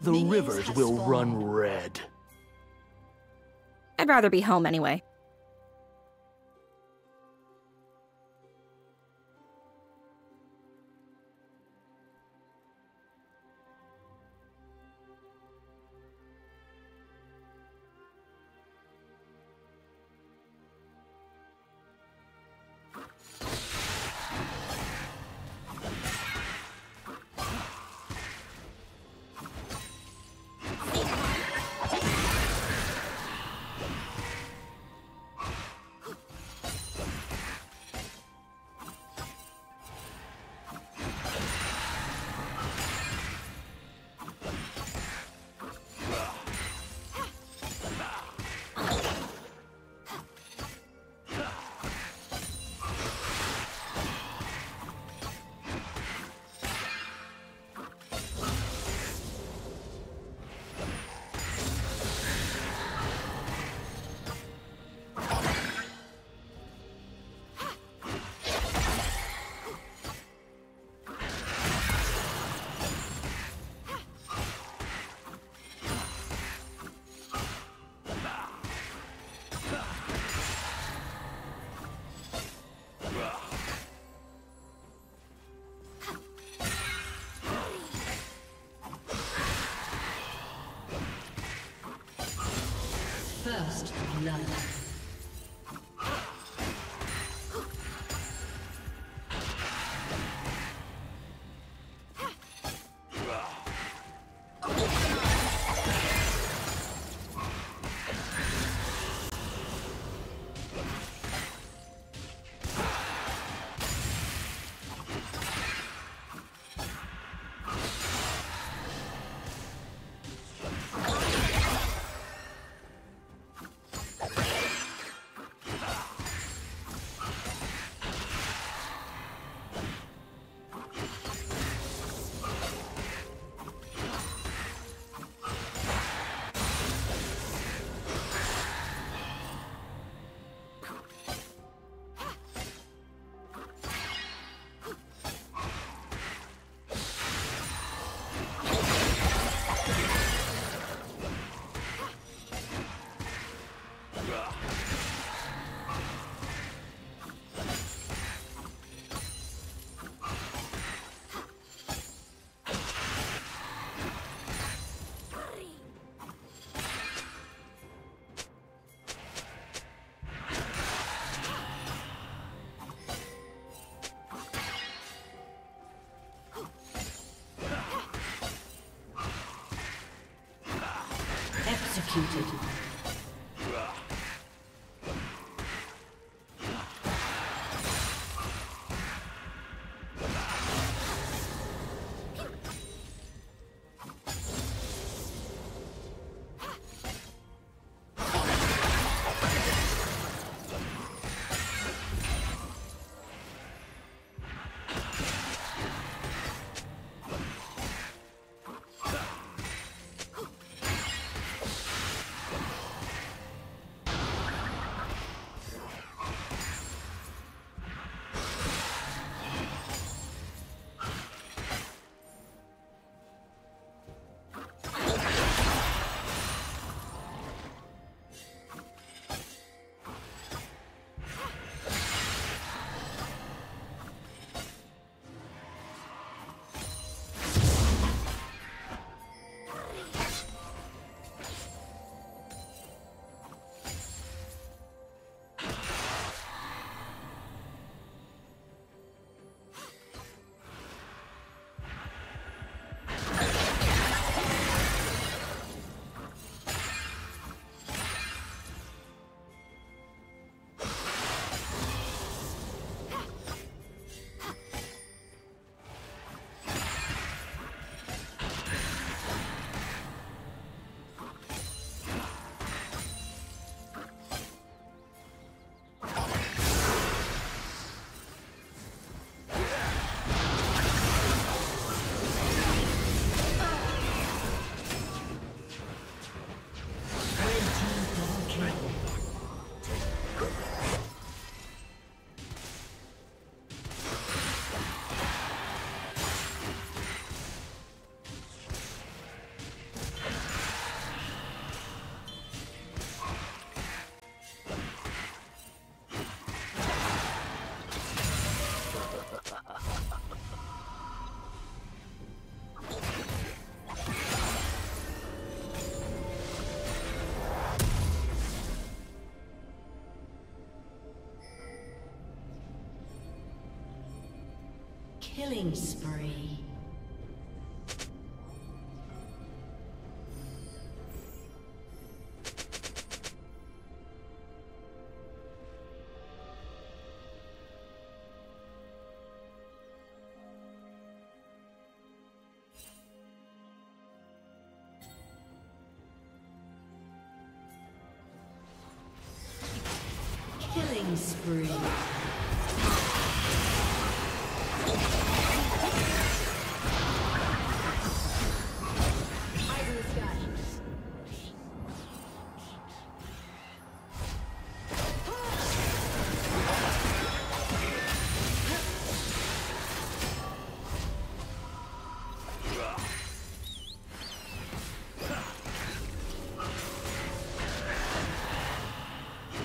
The rivers will run red. I'd rather be home anyway. First blood. Executed. Killing spree. Killing spree. Team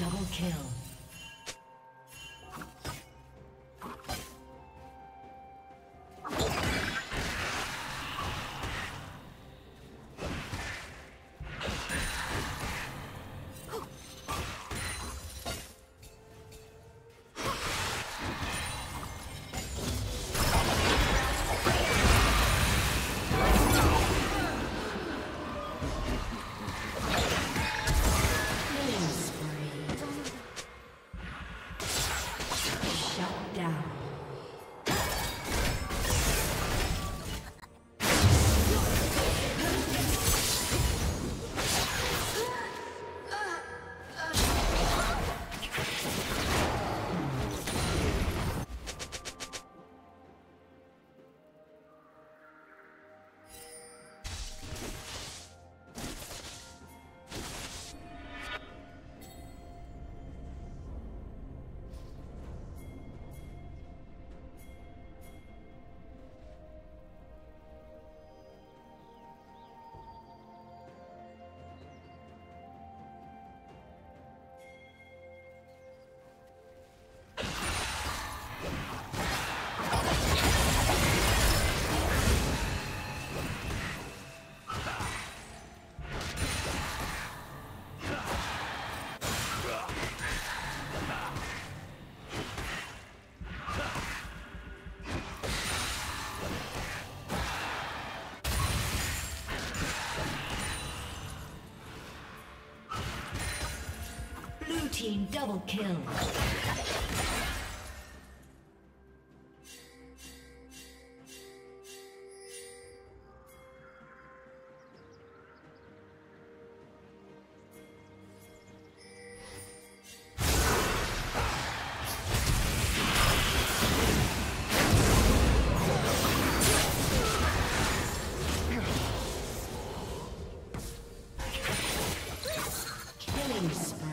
double kill. Team double kill. Killing spree.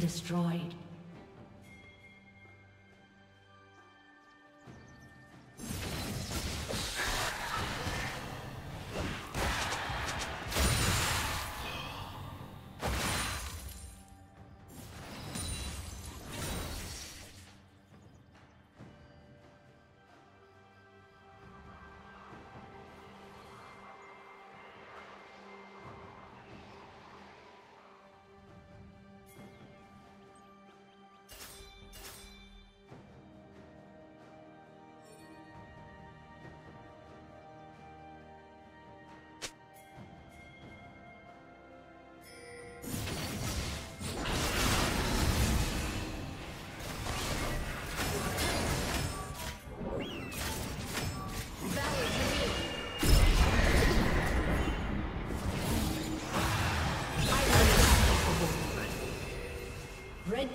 Destroyed. Red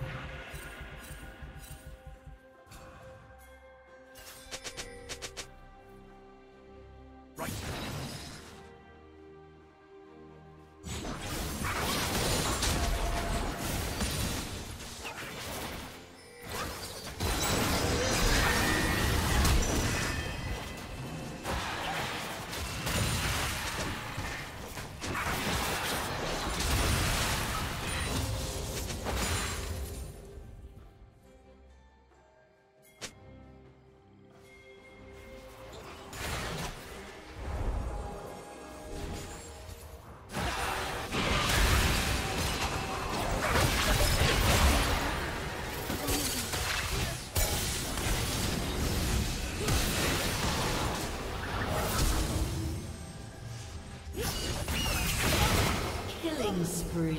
Spree.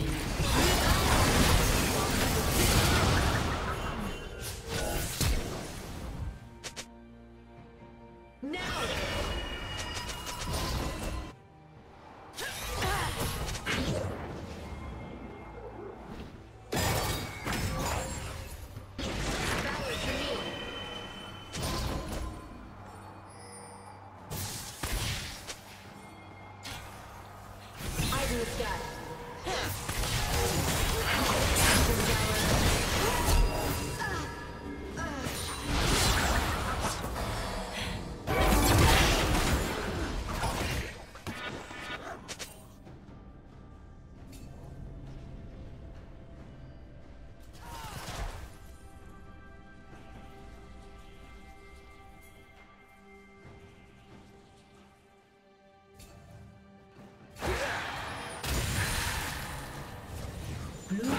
Blue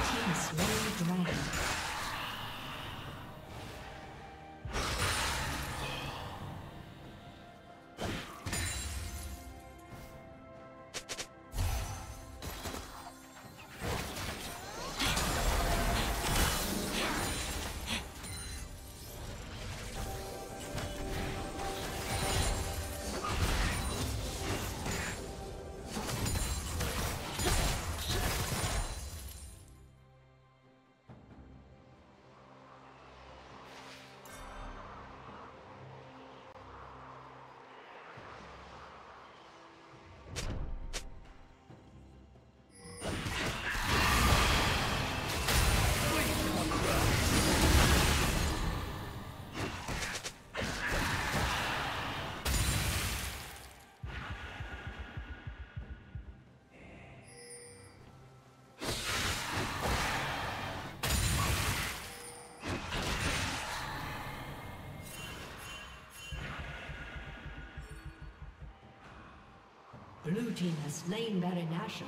team has slain Baron Nashor.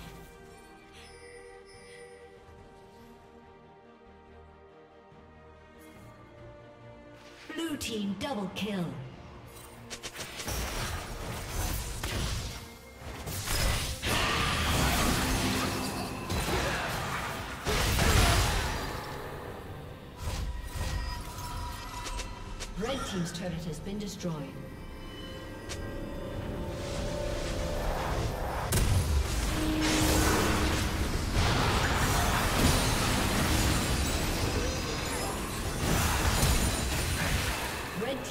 Blue team double kill. Red team's turret has been destroyed.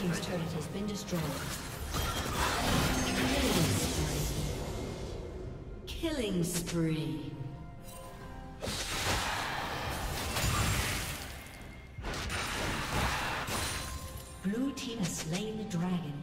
Team's turret has been destroyed. Killing spree. Blue team has slain the dragon.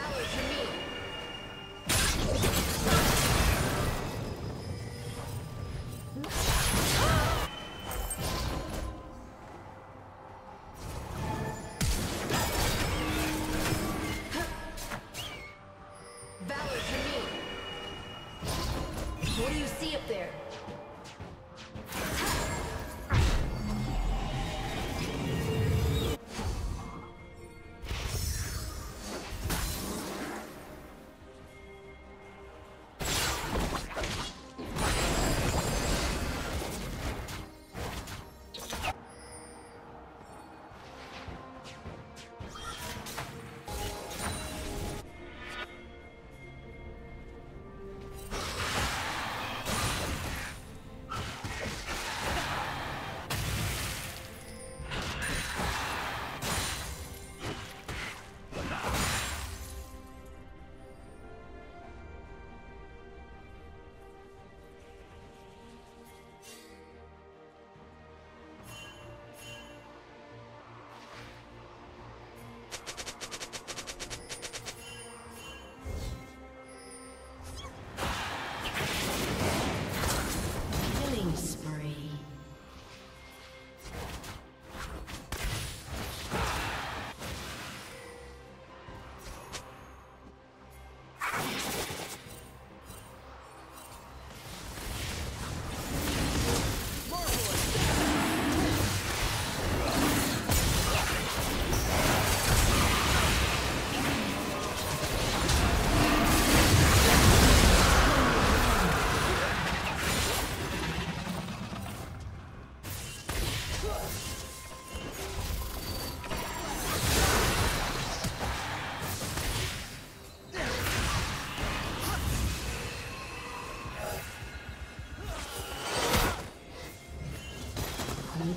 valor to me. Valor to me. What do you see up there?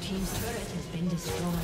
Team's turret has been destroyed.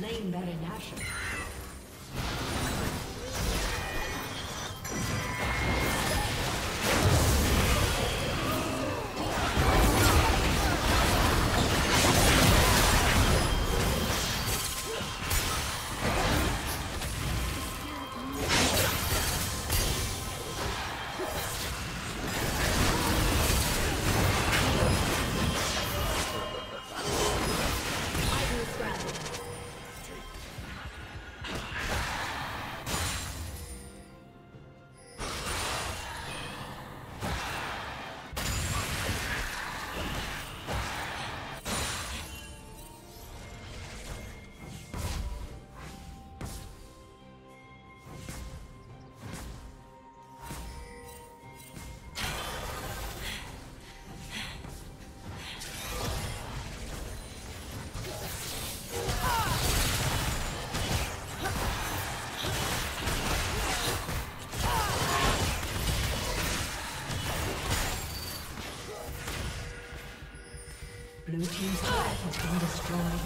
Name Baron Nashor. Blue team's turret has been destroyed.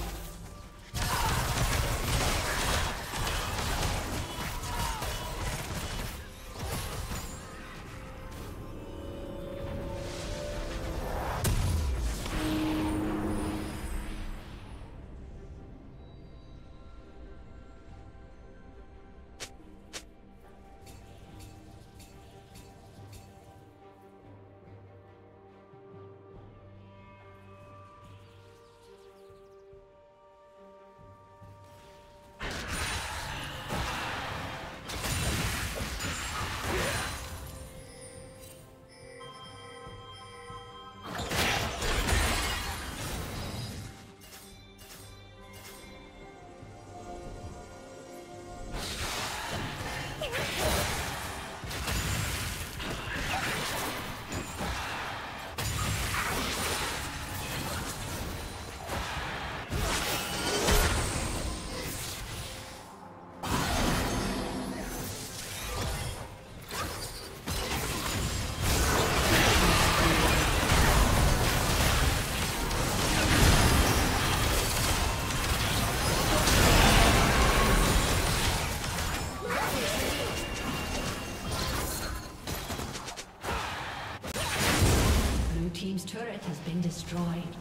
turret has been destroyed.